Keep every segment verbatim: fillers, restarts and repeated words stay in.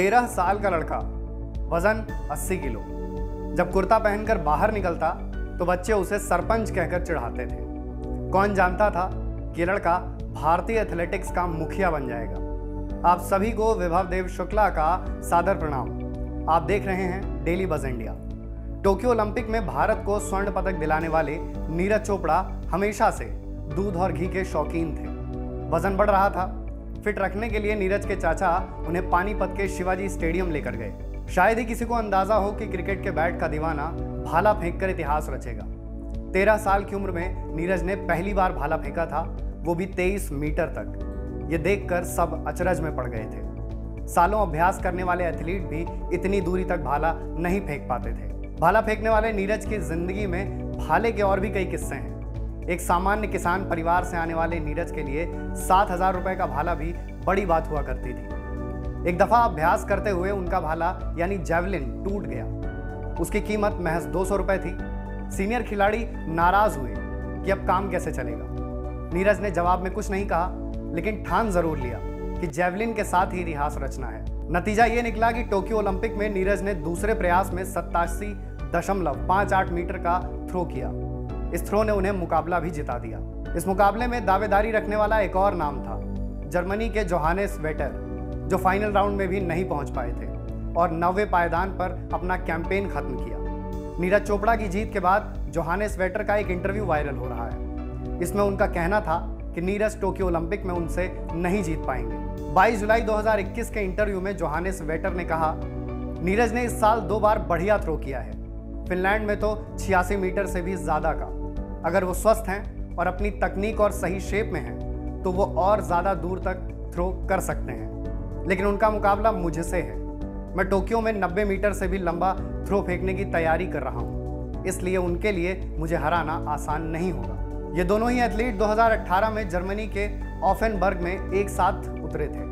तेरह साल का लड़का, वजन अस्सी किलो, जब कुर्ता पहनकर बाहर निकलता तो बच्चे उसे सरपंच कहकर चिढ़ाते थे। कौन जानता था कि लड़का भारतीय एथलेटिक्स का मुखिया बन जाएगा। आप सभी को विभव देव शुक्ला का सादर प्रणाम। आप देख रहे हैं daily buzz India. Tokyo Olympic में भारत को स्वर्ण पदक दिलाने वाले नीरज चोपड़ा हमेशा से दूध और घी के शौकीन थे। वजन बढ़ रहा था, फिट रखने के लिए नीरज के चाचा उन्हें पानीपत के शिवाजी स्टेडियम लेकर गए। शायद ही किसी को अंदाजा हो कि क्रिकेट के बैट का दीवाना भाला फेंककर इतिहास रचेगा। तेरह साल की उम्र में नीरज ने पहली बार भाला फेंका था, वो भी तेईस मीटर तक। ये देखकर सब अचरज में पड़ गए थे। सालों अभ्यास करने वाले एथलीट भी इतनी दूरी तक भाला नहीं फेंक पाते थे। भाला फेंकने वाले नीरज की जिंदगी में भाले के और भी कई किस्से हैं। एक सामान्य किसान परिवार से आने वाले नीरज के लिए सात हजार रुपए का भाला भी बड़ी बात हुआ करती थी। एक दफा अभ्यास करते हुए उनका भाला यानी जैवलिन टूट गया। उसकी कीमत महज दो सौ रुपए थी। सीनियर खिलाड़ी नाराज हुए कि अब काम कैसे चलेगा। नीरज ने जवाब में कुछ नहीं कहा, लेकिन ठान जरूर लिया कि जैवलिन के साथ ही इतिहास रचना है। नतीजा ये निकला कि टोक्यो ओलंपिक में नीरज ने दूसरे प्रयास में सत्तासी दशमलव पाँच आठ मीटर का थ्रो किया। इस थ्रो ने उन्हें मुकाबला भी जिता दिया। इस मुकाबले में दावेदारी रखने वाला एक और नाम था, जर्मनी के जोहानेस वेटर, जो फाइनल राउंड में भी नहीं पहुंच पाए थे और नवे पायदान पर अपना कैंपेन खत्म किया। नीरज चोपड़ा की जीत के बाद जोहानेस वेटर का एक इंटरव्यू वायरल हो रहा है। इसमें उनका कहना था कि नीरज टोक्यो ओलंपिक में उनसे नहीं जीत पाएंगे। बाईस जुलाई दो हज़ार इक्कीस के इंटरव्यू में जोहानेस वेटर ने कहा, नीरज ने इस साल दो बार बढ़िया थ्रो किया है, फिनलैंड में तो छियासी मीटर से भी ज़्यादा का। अगर वो स्वस्थ हैं और अपनी तकनीक और सही शेप में हैं तो वो और ज़्यादा दूर तक थ्रो कर सकते हैं, लेकिन उनका मुकाबला मुझसे है। मैं टोक्यो में नब्बे मीटर से भी लंबा थ्रो फेंकने की तैयारी कर रहा हूँ, इसलिए उनके लिए मुझे हराना आसान नहीं होगा। ये दोनों ही एथलीट दो हज़ार अठारह में जर्मनी के ऑफेनबर्ग में एक साथ उतरे थे।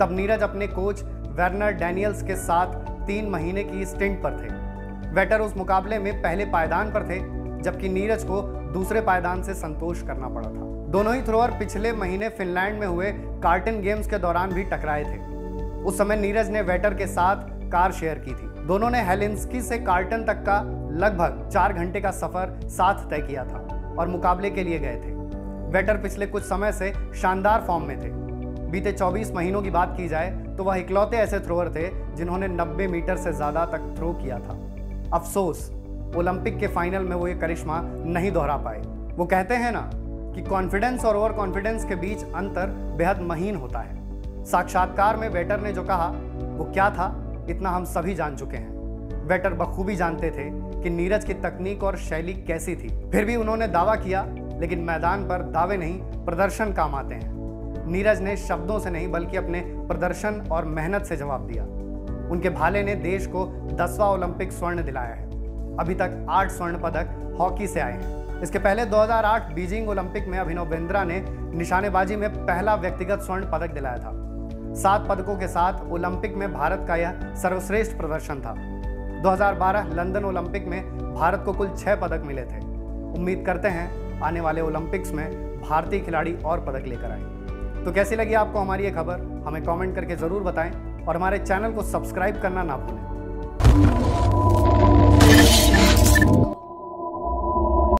तब नीरज अपने कोच वेर्नर डैनियल्स के साथ तीन महीने की स्टिंट पर थे। वेटर उस मुकाबले में पहले पायदान पर थे, जबकि नीरज को दूसरे पायदान से संतोष करना पड़ा था। दोनों ही थ्रोअर पिछले महीने फिनलैंड में हुए कार्टन गेम्स के दौरान भी टकराए थे। उस समय नीरज ने वेटर के साथ कार शेयर की थी। दोनों ने हेलिंस्की से कार्टन तक का लगभग चार घंटे का सफर साथ तय किया था और मुकाबले के लिए गए थे। वेटर पिछले कुछ समय से शानदार फॉर्म में थे। बीते चौबीस महीनों की बात की जाए तो वह इकलौते ऐसे थ्रोअर थे जिन्होंने नब्बे मीटर से ज्यादा तक थ्रो किया था। अफसोस, ओलंपिक के फाइनल में वो ये करिश्मा नहीं दोहरा पाए। वो कहते हैं ना कि कॉन्फिडेंस और ओवर कॉन्फिडेंस के बीच अंतर बेहद महीन होता है। साक्षात्कार में वेटर ने जो कहा वो क्या था, इतना हम सभी जान चुके हैं। वेटर बखूबी जानते थे कि नीरज की तकनीक और शैली कैसी थी, फिर भी उन्होंने दावा किया, लेकिन मैदान पर दावे नहीं, प्रदर्शन काम आते हैं। नीरज ने शब्दों से नहीं बल्कि अपने प्रदर्शन और मेहनत से जवाब दिया। उनके भाले ने देश को दसवां ओलंपिक स्वर्ण दिलाया है। अभी तक आठ स्वर्ण पदक हॉकी से आए हैं। इसके पहले दो हज़ार आठ बीजिंग ओलंपिक में अभिनव बिंद्रा ने निशानेबाजी में पहला व्यक्तिगत स्वर्ण पदक दिलाया था। सात पदकों के साथ ओलंपिक में भारत का यह सर्वश्रेष्ठ प्रदर्शन था। दो हज़ार बारह लंदन ओलंपिक में भारत को कुल छह पदक मिले थे। उम्मीद करते हैं आने वाले ओलंपिक्स में भारतीय खिलाड़ी और पदक लेकर आए। तो कैसी लगी आपको हमारी ये खबर, हमें कॉमेंट करके ज़रूर बताएँ और हमारे चैनल को सब्सक्राइब करना ना भूलें।